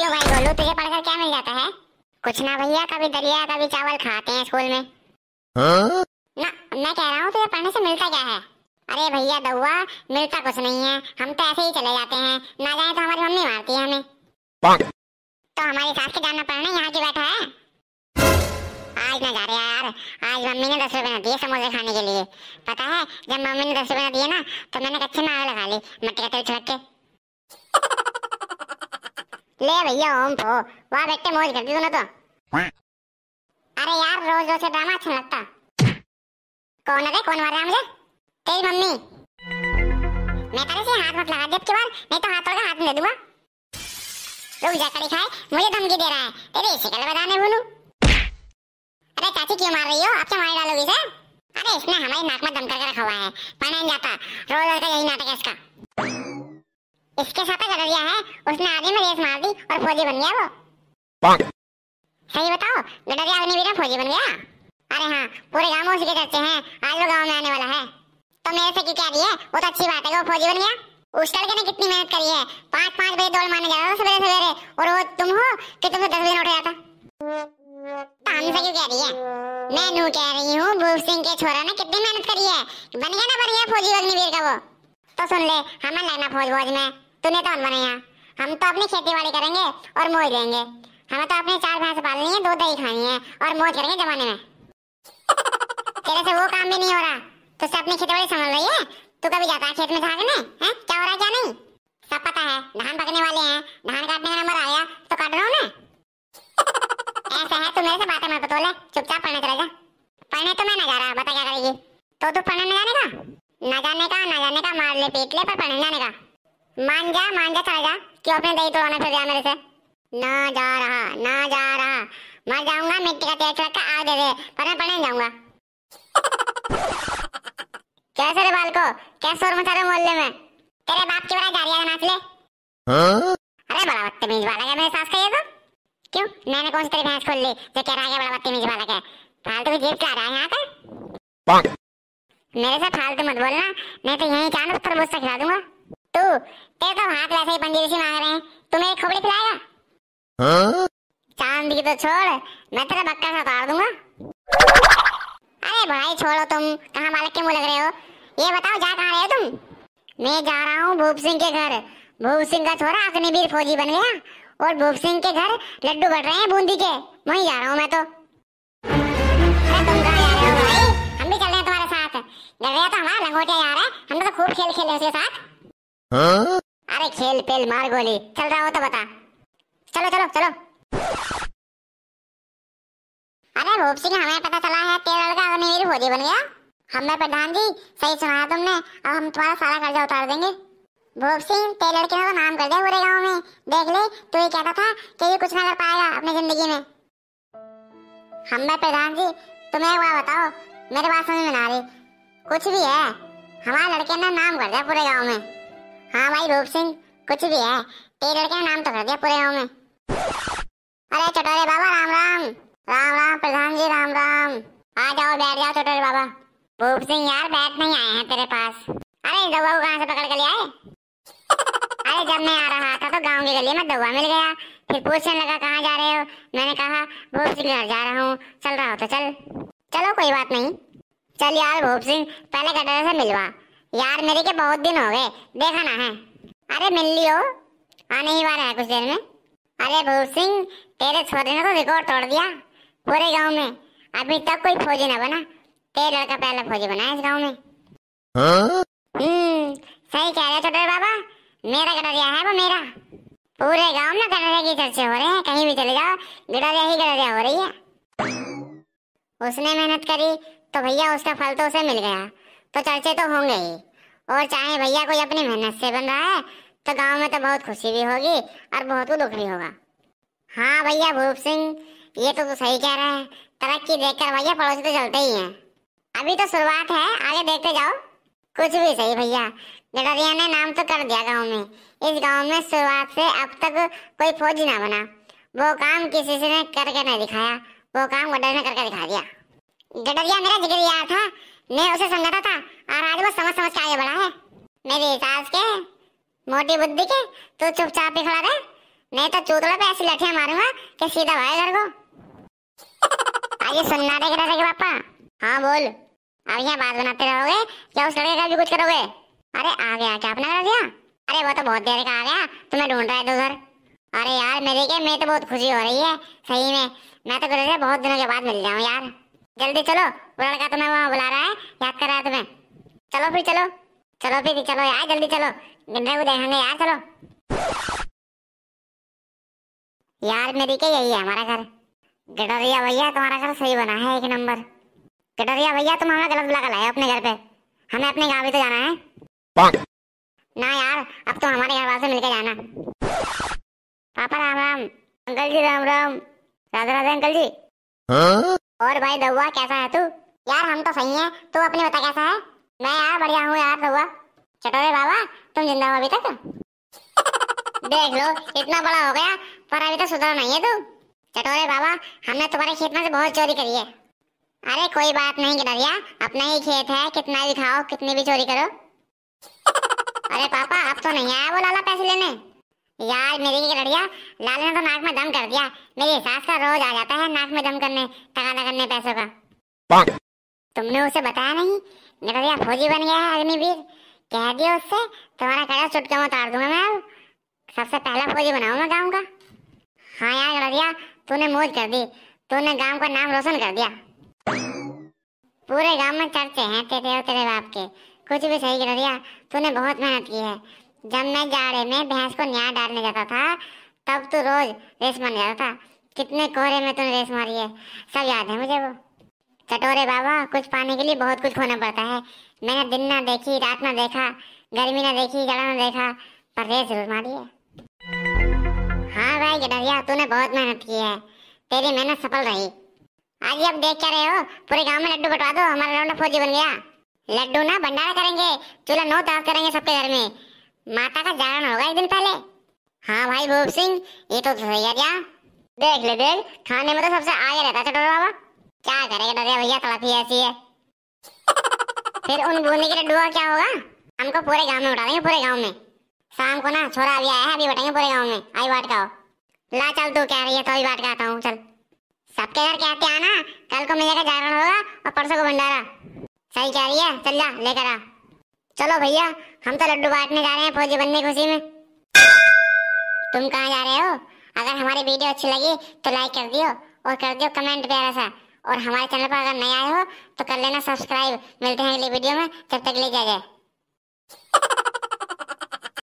क्यों भाई गोलू, तुझे पढ़कर क्या मिल जाता है? कुछ ना भैया, कभी दलिया कभी चावल खाते हैं स्कूल में। हाँ? ना, मैं कह रहा हूँ तुझे पढ़ने से मिलता क्या है? अरे भैया दौआ, मिलता कुछ नहीं है, हम तो ऐसे ही चले जाते हैं, ना जाए तो हमारी मम्मी मारती है हमें। तो हमारी सास के जानना पड़ना यहाँ की बैठा है। आज ना जा रहे यार, आज मम्मी ने 10 रुपए न दिए समोसे खाने के लिए। पता है जब मम्मी ने 10 रुपए न दिए ना तो मैंने कच्चे में आग लगा ली, मटके तेल छिड़क के। ले भैया ओम पो, वाह बेटे मौज कर दी तूने तो। अरे यार रोज रोज से ड्रामा अच्छा लगता। कौन है रे, कौन मार रहा है मुझे? तेरी मम्मी। मैं तेरे से हाथ मत लगा दे अब की बार, नहीं तो हाथ तोड़कर हाथ में दे दूंगा। रुक जा कड़ी खाए, मुझे धमकी दे रहा है, तेरी शक्ल बताने बोलूं। अरे चाची क्यों मार रही हो, आप क्या मार डालोगी इसे? अरे इसने हमारी नाक में दम करके रखा हुआ है, पढ़ा नहीं जाता, रोज का यही नाटक है इसका। इसके साथ गदरिया है, उसने आधी में रेस मार दी और फौजी बन गया वो। सही बताओ, गदरिया अग्निवीर में फौजी बन गया? अरे हाँ, पूरे गाँव में उसके चर्चे हैं, आज वो गाँव में आने वाला है। तो मेरे से क्या रही है, वो तो अच्छी बात है वो फौजी बन गया। उस लड़के ने कितनी मेहनत करी है, 5-5 बजे दौड़ मारने जा रहा था सवेरे सवेरे, और वो तुम हो कि तुमसे 10 बजे उठ जाता। हमसे क्यों कह रही है? मैं नू कह रही हूँ, भूप सिंह के छोरा ने कितनी मेहनत करी है, बन गया ना बढ़िया फौजी अग्निवीर का वो। तो सुन ले, हमें लेना फौज फौज में, तूने तो अनबन यहाँ। हम तो अपनी खेती बाड़ी करेंगे और मौज लेंगे, हमें तो अपने 4 भैंस पालनी है, 2 दही खानी है और मौज करेंगे जमाने में। तेरे से वो काम भी नहीं हो रहा, तुझसे अपनी खेती बाड़ी संभल रही है, तू कभी जाता है खेत में झाँकने? है क्या हो रहा है क्या नहीं सब पता है, धान पकने वाले हैं, धान काटने का नंबर आया तो काट रहा हूँ ना। ऐसा है तू मेरे से बातें मत बतोले, चुपचाप पढ़ने चला जा। पढ़ने तो मैं ना जा रहा, बता क्या करेगी? तो तू पढ़ने ना जाने का, ना जाने का मार ले पीट ले, पर पढ़ने जाने का। मान जा चला जा, क्यों अपने दही तोड़ाने फिर जा मेरे से? ना जा रहा, मर जाऊंगा मिट्टी का तेल छिड़क के आग दे दे, पर मैं पढ़ने जाऊंगा। कैसे रे बालको, कैसे और मचा रहे मोहल्ले में? तेरे बाप की बड़ा जारिया नाच ले। अरे बड़ा बदतमीज वाला है मेरे सास का ये तो। क्यों, मैंने कौन सी तेरी भैंस खोल ली जो कह रहा है बड़ा बदतमीज बालक है? फालतू की जीभ चला रहा है यहाँ पर, मेरे से फालतू मत बोलना, नहीं तो यहीं जान पर मुझसे खिला दूंगा। तू तेरे तो हाथ वैसे ही पंजीर से मांग रहे हैं, तू मेरी खोपड़ी खिलाएगा? हाँ? चांद की तो छोड़, मैं तेरा बक्का सा उतार दूंगा। अरे भाई छोड़ो, तुम कहाँ बालक के मुँह लग रहे हो? ये बताओ जा कहाँ रहे हो तुम? मैं जा रहा हूँ भूप सिंह के घर। भूप सिंह का छोरा अग्निवीर फौजी बन गया और भूप सिंह के घर लड्डू बढ़ रहे हैं बूंदी के, वहीं जा रहा हूँ मैं तो। अरे तुम कहाँ जा रहे हो भाई? हम भी चल रहे हैं तुम्हारे साथ। गधे तो हमारा लंगोटिया यार है, हम तो खूब खेल खेले उसके साथ। हाँ? अरे खेल पेल मार गोली, चल रहा हो तो बता। चलो। अरे भूप सिंह, हमें पता चला है तेरा लड़का अग्निवीर फौजी बन गया। हमें प्रधान जी सही सुना तुमने, अब हम तुम्हारा सारा कर्जा उतार देंगे। भूप सिंह तेरे लड़के ने तो नाम कर दिया पूरे गांव में, देख ले तू ही कहता था कि ये कुछ ना कर पाएगा अपनी जिंदगी में। हमें प्रधान जी तुम्हें एक बात बताओ, मेरे बात समझ में ना आ रही, कुछ भी है हमारे लड़के ने नाम कर दिया पूरे गांव में। हाँ भाई भूप सिंह, कुछ भी है तेरे लड़के ने नाम तो कर दिया पूरे गाँव में। अरे चटोरे बाबा राम राम, प्रधान जी राम राम, आ जाओ बैठ जाओ चटोरे बाबा। भूप सिंह यार बैठ नहीं आए हैं तेरे पास। अरे दवा कहाँ से पकड़ के ले आए? अरे जब मैं आ रहा था तो गांव की गली में दवा मिल गया, फिर पूछने लगा कहाँ जा रहे हो, मैंने कहा भूप सिंह घर जा रहा हूँ, चल रहा हो तो चल। चलो कोई बात नहीं, चल यार भूप सिंह पहले गटर से मिलवा यार, मेरे के बहुत दिन हो गए देखा ना है। अरे मिल लियो, आने ही वाला है कुछ देर में। अरे भूप सिंह तेरे छोरे ने तो रिकॉर्ड तोड़ दिया पूरे गाँव में, अभी तक कोई फौजी न बना, तेरे लड़का पहला फौजी बना इस गाँव में। सही कह रहे छोटे बाबा, मेरा गडरिया है वो मेरा। पूरे गांव में गडरिया की चर्चे हो रहे हैं, कहीं भी चले जाओ गडरिया हो रही है। उसने मेहनत करी तो भैया उसका फल तो उसे मिल गया, तो चर्चे तो होंगे ही, और चाहे भैया कोई अपनी मेहनत से बन रहा है तो गांव में तो बहुत खुशी भी होगी और बहुत दुख भी होगा। हाँ भैया भूप सिंह ये तो तू सही कह रहा है, तरक्की देखकर भैया पड़ोसी तो चलते ही हैं। अभी तो शुरुआत है, आगे देखते जाओ। कुछ भी सही भैया, गडरिया ने नाम तो कर दिया गांव में। इस गांव में शुरुआत से अब तक कोई फौजी ना बना, वो काम किसी से ने करके नहीं दिखाया, वो काम गडरिया ने करके दिखा दिया। गडरिया मेरा जिगरी यार था, मैं उसे समझाता था और आज वो समझ के आगे बढ़ा है। मेरे सास के मोटी बुद्धि के तो चुपचाप ही खड़ा रहे, नहीं तो चूतलों पे ऐसी लठियां मारूंगा कि सीधा भागे घर को। आइए सुनना दे रहे थे पापा। हाँ बोल। अब यहाँ बात बनाते रहोगे क्या? उस लड़के का भी कुछ करोगे? अरे आ गया क्या अपना कर दिया? अरे वो तो बहुत देर का आ गया, तुम्हें ढूंढ रहा है तो घर। अरे यार मेरे के मैं तो बहुत खुशी हो रही है सही में। मैं तो कर रहे बहुत दिनों के बाद मिल जाऊँ यार। जल्दी चलो, वो लड़का तुम्हें वहाँ बुला रहा है, याद कर रहा है तुम्हें। चलो फिर चलो, चलो फिर चलो यार जल्दी चलो, गिंडे को देखेंगे यार। चलो यार मेरी के यही है हमारा घर। गडरिया भैया तुम्हारा घर सही बना है, एक नंबर। गडरिया भैया तुम हमें गलत बुला कर लाए अपने घर पे, हमें अपने गाँव भी तो जाना है ना यार। अब तो हमारे घर वाले से मिलकर जाना। पापा राम राम। अंकल जी राम राम। राधा राधा अंकल जी। हाँ? और भाई दवा कैसा है तू? यार हम तो सही हैं, तू अपने बता कैसा है? मैं यार बढ़िया हूँ यार दवा। चटोरे बाबा तुम जिंदा हो अभी तक? देख लो इतना बड़ा हो गया पर अभी तक सुधरा नहीं है तू। चटोरे बाबा हमने तुम्हारे खेत में से बहुत चोरी करी है। अरे कोई बात नहीं गडरिया, अपना ही खेत है, कितना भी खाओ कितनी भी चोरी करो। अरे पापा अब तो नहीं आया वो लाला पैसे लेने। यार मेरी गडरिया लाल ने तो नाक में दम कर दिया। मेरी सास का रोज आ जाता है नाक में दम करने, तगादा करने पैसों का। तुमने उसे बताया नहीं गडरिया फौजी बन गया है अग्निवीर। कह दियो उससे तुम्हारा कड़ा चुटके में उतार दूंगा मैं। अब सबसे पहला फौजी बनाऊंगा गांव का। हाँ यार गडरिया तूने मौज कर दी, तूने गांव का नाम रोशन कर दिया। पूरे गाँव में चर्चे हैं तेरे और तेरे बाप के। कुछ भी सही गडरिया तूने बहुत मेहनत की है। जब मैं जाड़े में भैंस को न्याय डालने जाता था तब तू रोज रेस मारने जाता था। कितने कोहरे में तूने रेस मारी है सब याद है मुझे वो। चटोरे बाबा कुछ पाने के लिए बहुत कुछ खोना पड़ता है। मैंने दिन ना देखी, रात ना देखा, गर्मी ना देखी, जाड़ा ना देखा, पर रेस जरूर मारी है। हाँ भाई गडरिया तूने बहुत मेहनत की है, तेरी मेहनत सफल रही। आज अब देख क्या रहे हो, पूरे गाँव में लड्डू बटवा दो, हमारा लौंडा फौजी बन गया। लड्डू ना भंडारा करेंगे, चूल्हा नौ ताप करेंगे, सबके घर में माता का जागरण होगा एक दिन पहले। हाँ भाई भूप सिंह ये तो सही है क्या? देख ले देख, खाने में तो सबसे आगे रहता चटोरे बाबा। क्या करेगा डरिया भैया, तड़पी ऐसी है। फिर उन बूंदी के लड्डू का क्या होगा? हमको पूरे गांव में उठा देंगे, पूरे गांव में। शाम को ना छोरा अभी आया है, अभी बटेंगे पूरे गाँव में। आई बाट का हो ला, चल तू कह रही है तो अभी बाट का आता हूँ। चल सबके घर कहते आना, कल को मेरे का जागरण होगा और परसों को भंडारा। सही कह रही है, चल जा लेकर आ। चलो भैया हम तो लड्डू बांटने जा रहे हैं फौजी बनने की खुशी में। तुम कहाँ जा रहे हो? अगर हमारी वीडियो अच्छी लगी तो लाइक कर दियो और कर दियो कमेंट प्यारा सा। और हमारे चैनल पर अगर नए आए हो तो कर लेना सब्सक्राइब। मिलते हैं अगली वीडियो में, तब तक ले जाइए।